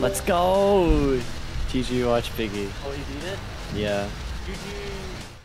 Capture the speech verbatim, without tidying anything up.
Let's go! G G WatchPiggy. Oh, you beat it? Yeah. G G.